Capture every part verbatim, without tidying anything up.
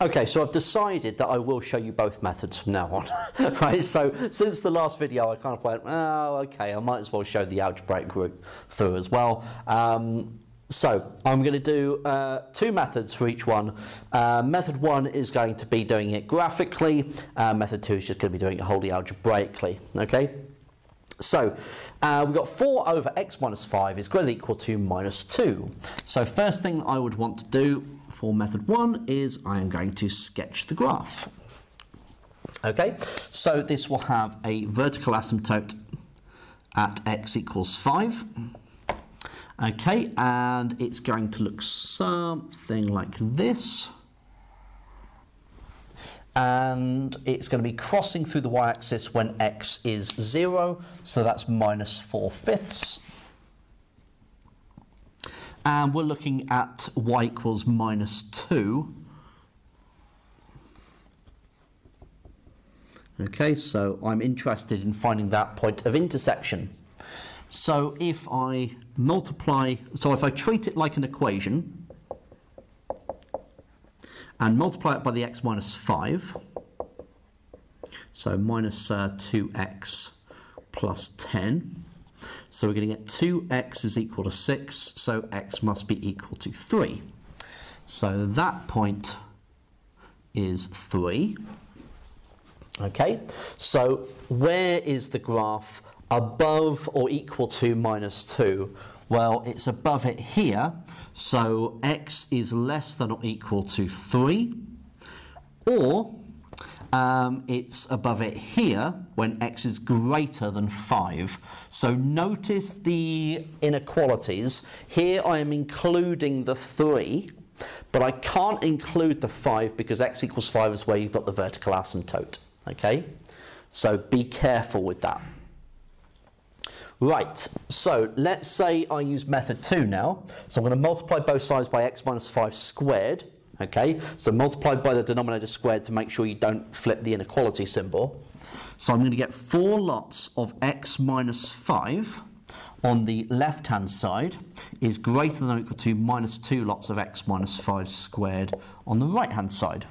Okay, so I've decided that I will show you both methods from now on, right? So since the last video, I kind of went, oh, okay, I might as well show the algebraic group through as well. Um, so I'm going to do uh, two methods for each one. Uh, method one is going to be doing it graphically. Uh, method two is just going to be doing it wholly algebraically, okay? So uh, we've got four over x minus five is greater than or equal to minus two. So first thing that I would want to do for method one is I am going to sketch the graph. Okay, so this will have a vertical asymptote at x equals five. Okay, and it's going to look something like this. And it's going to be crossing through the y-axis when x is zero, so that's minus four fifths. And we're looking at y equals minus two. Okay, so I'm interested in finding that point of intersection. So if I multiply, so if I treat it like an equation and multiply it by the x minus five, so minus uh, two x plus ten. So we're going to get two x is equal to six, so x must be equal to three. So that point is three. Okay, so where is the graph above or equal to minus two? Well, it's above it here, so x is less than or equal to three, or um, it's above it here when x is greater than five. So notice the inequalities. Here I am including the three, but I can't include the five because x equals five is where you've got the vertical asymptote, okay? So be careful with that. Right, so let's say I use method two now. So I'm going to multiply both sides by x minus five squared. Okay, so multiply by the denominator squared to make sure you don't flip the inequality symbol. So I'm going to get four lots of x minus five on the left-hand side is greater than or equal to minus two lots of x minus five squared on the right-hand side.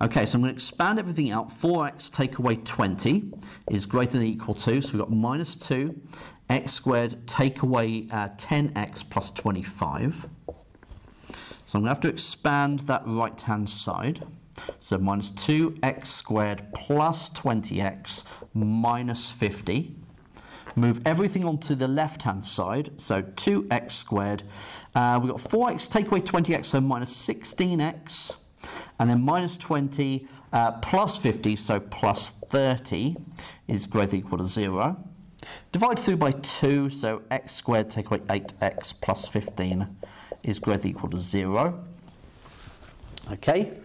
Okay, so I'm going to expand everything out. four x take away twenty is greater than or equal to, so we've got minus two, x squared take away uh, ten x plus twenty-five. So I'm going to have to expand that right-hand side. So minus two x squared plus twenty x minus fifty. Move everything onto the left-hand side, so two x squared. Uh, we've got four x take away twenty x, so minus sixteen x. And then minus twenty uh, plus fifty, so plus thirty, is greater than or equal to zero. Divide through by two, so x squared take away eight x plus fifteen is greater than or equal to zero. Okay,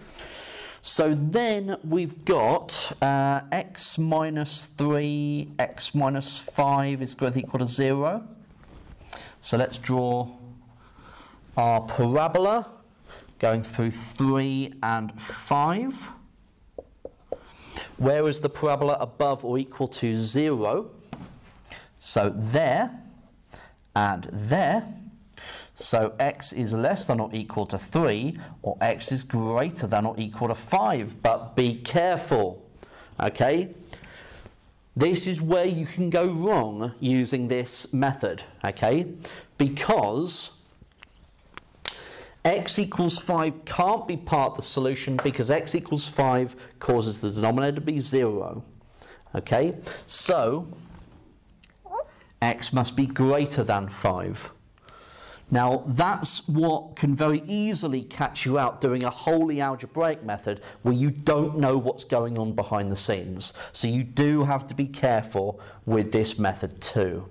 so then we've got uh, x minus three, x minus five is greater than or equal to zero. So let's draw our parabola, going through three and five. Where is the parabola above or equal to zero? So there and there. So x is less than or equal to three, or x is greater than or equal to five, but be careful, okay? This is where you can go wrong using this method, okay? Because x equals five can't be part of the solution because x equals five causes the denominator to be zero. Okay, so x must be greater than five. Now that's what can very easily catch you out doing a wholly algebraic method where you don't know what's going on behind the scenes. So you do have to be careful with this method too.